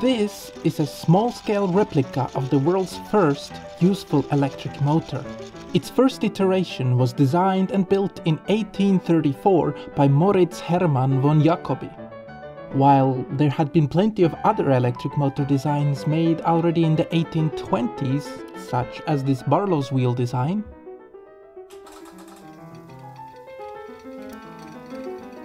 This is a small-scale replica of the world's first useful electric motor. Its first iteration was designed and built in 1834 by Moritz Hermann von Jacobi. While there had been plenty of other electric motor designs made already in the 1820s, such as this Barlow's wheel design,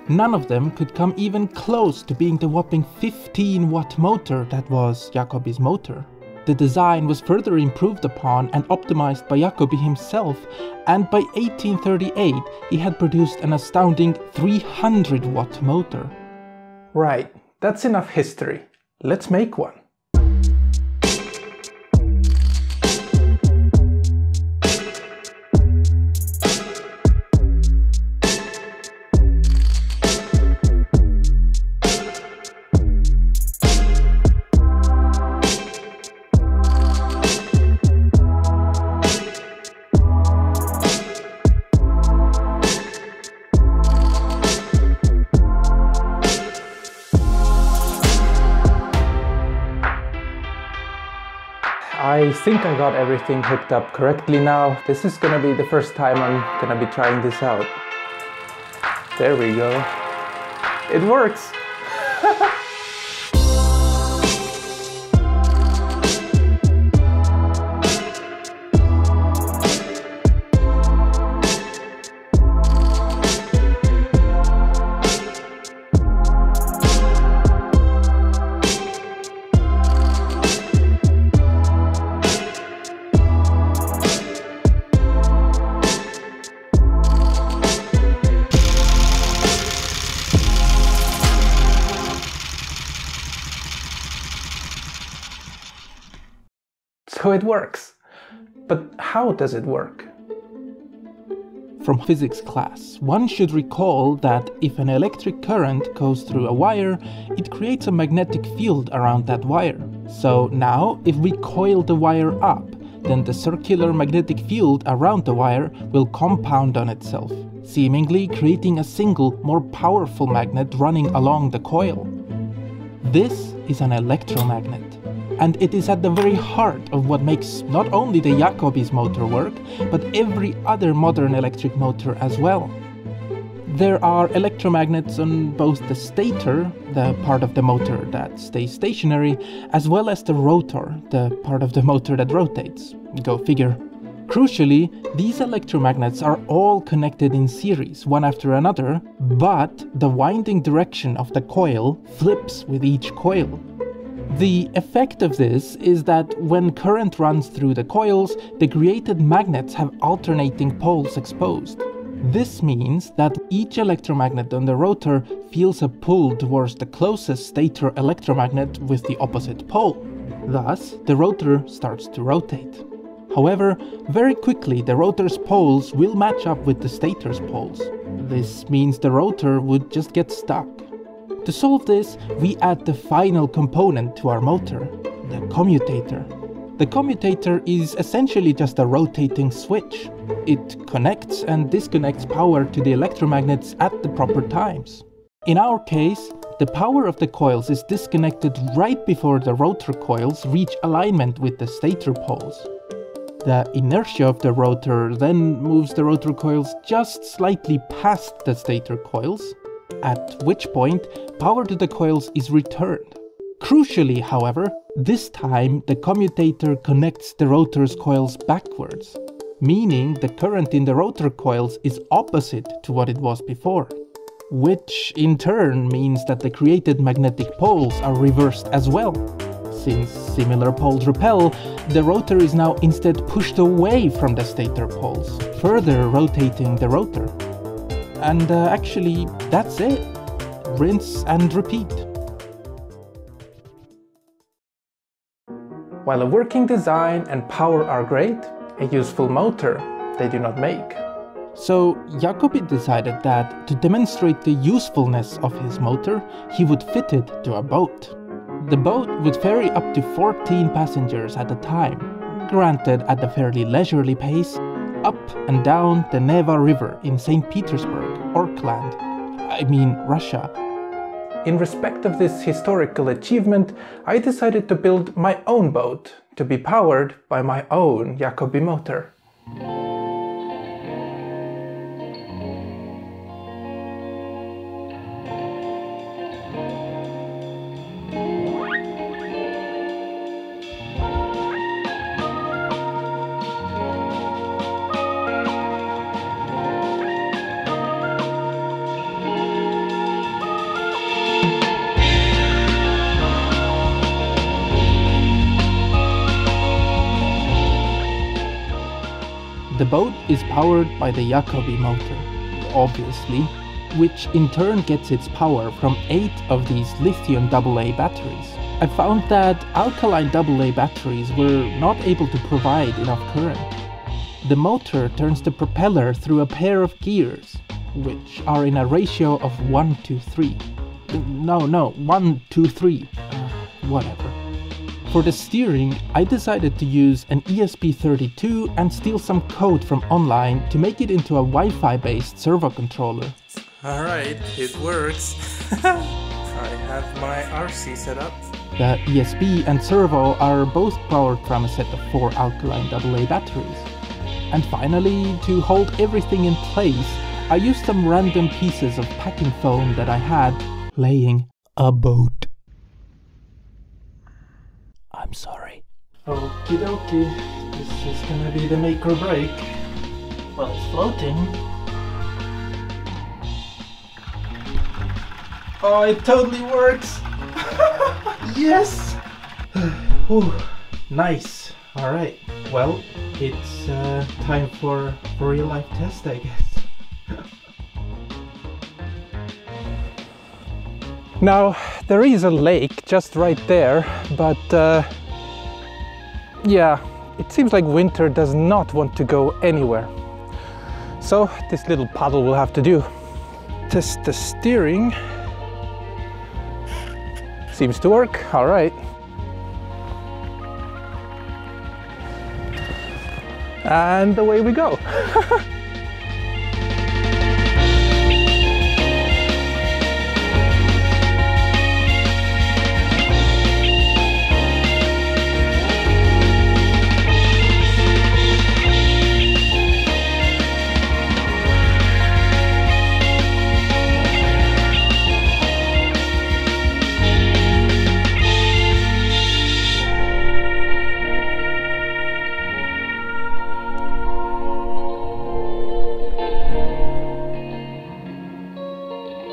none of them could come even close to being the whopping 15-watt motor that was Jacobi's motor. The design was further improved upon and optimized by Jacobi himself, and by 1838 he had produced an astounding 300-watt motor. Right, that's enough history. Let's make one. I think I got everything hooked up correctly now. This is gonna be the first time I'm gonna be trying this out. There we go. It works! So it works. But how does it work? From physics class, one should recall that if an electric current goes through a wire, it creates a magnetic field around that wire. So now, if we coil the wire up, then the circular magnetic field around the wire will compound on itself, seemingly creating a single, more powerful magnet running along the coil. This is an electromagnet. And it is at the very heart of what makes not only the Jacobi's motor work, but every other modern electric motor as well. There are electromagnets on both the stator, the part of the motor that stays stationary, as well as the rotor, the part of the motor that rotates. Go figure. Crucially, these electromagnets are all connected in series, one after another, but the winding direction of the coil flips with each coil. The effect of this is that when current runs through the coils, the created magnets have alternating poles exposed. This means that each electromagnet on the rotor feels a pull towards the closest stator electromagnet with the opposite pole. Thus, the rotor starts to rotate. However, very quickly the rotor's poles will match up with the stator's poles. This means the rotor would just get stuck. To solve this, we add the final component to our motor, the commutator. The commutator is essentially just a rotating switch. It connects and disconnects power to the electromagnets at the proper times. In our case, the power of the coils is disconnected right before the rotor coils reach alignment with the stator poles. The inertia of the rotor then moves the rotor coils just slightly past the stator coils, at which point power to the coils is returned. Crucially, however, this time the commutator connects the rotor's coils backwards, meaning the current in the rotor coils is opposite to what it was before, which in turn means that the created magnetic poles are reversed as well. Since similar poles repel, the rotor is now instead pushed away from the stator poles, further rotating the rotor. And actually, that's it. Rinse and repeat. While a working design and power are great, a useful motor they do not make. So Jacobi decided that to demonstrate the usefulness of his motor, he would fit it to a boat. The boat would ferry up to 14 passengers at a time, granted at a fairly leisurely pace, up and down the Neva River in St. Petersburg, Orkland, I mean Russia. In respect of this historical achievement, I decided to build my own boat, to be powered by my own Jacobi motor. The boat is powered by the Jacobi motor, obviously, which in turn gets its power from 8 of these lithium AA batteries. I found that alkaline AA batteries were not able to provide enough current. The motor turns the propeller through a pair of gears, which are in a ratio of 1:3. No, 1:3. Whatever. For the steering, I decided to use an ESP32 and steal some code from online to make it into a Wi-Fi based servo controller. Alright, it works. I have my RC set up. The ESP and servo are both powered from a set of 4 alkaline AA batteries. And finally, to hold everything in place, I used some random pieces of packing foam that I had laying a boat. I'm sorry. Okie dokie, this is gonna be the make or break. Well, it's floating. Oh, it totally works! Yes! Ooh, nice. Alright, well, it's time for a real life test, I guess. Now, there is a lake just right there, but yeah, it seems like winter does not want to go anywhere. So this little paddle will have to do. Test the steering. Seems to work, all right. And away we go.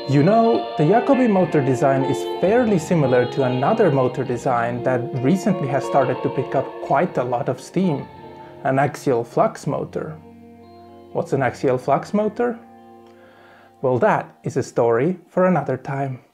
You know, the Jacobi motor design is fairly similar to another motor design that recently has started to pick up quite a lot of steam, an axial flux motor. What's an axial flux motor? Well, that is a story for another time.